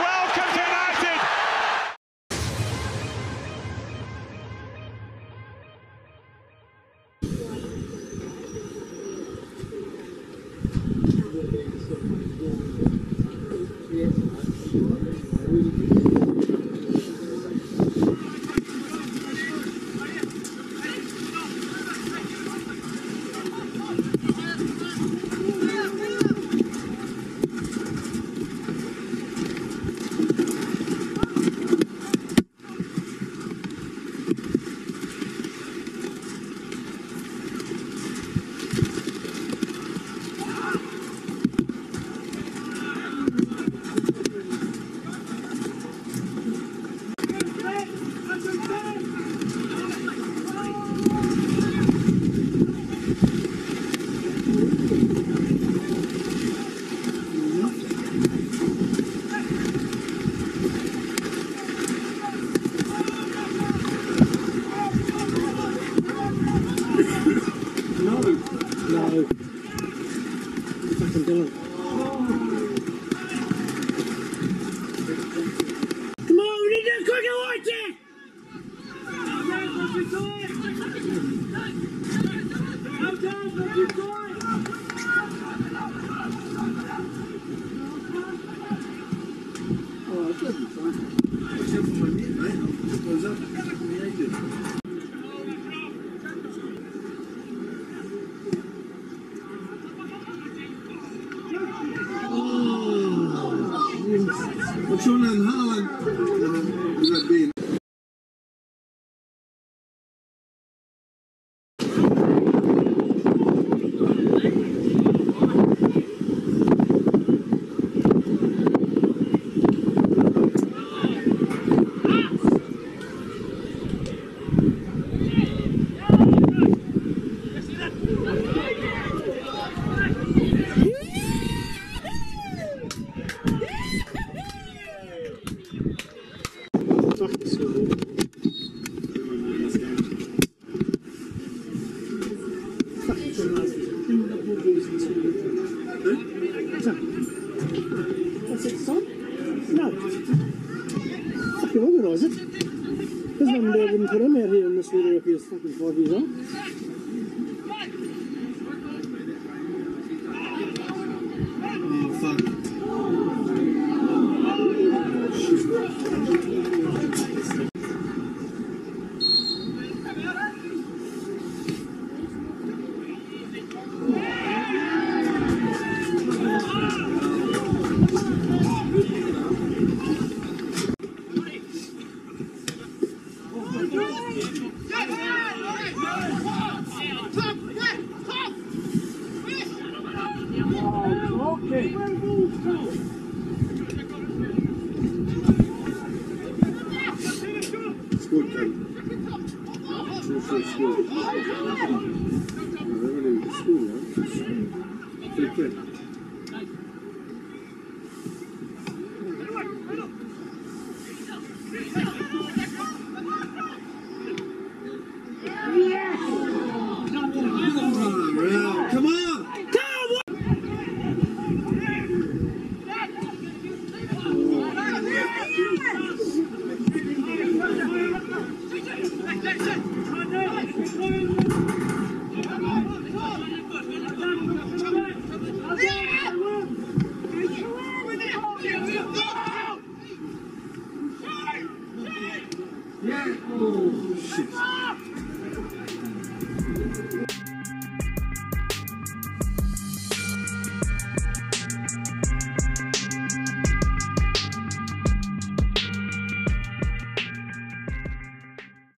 welcome to United. Oh, shit.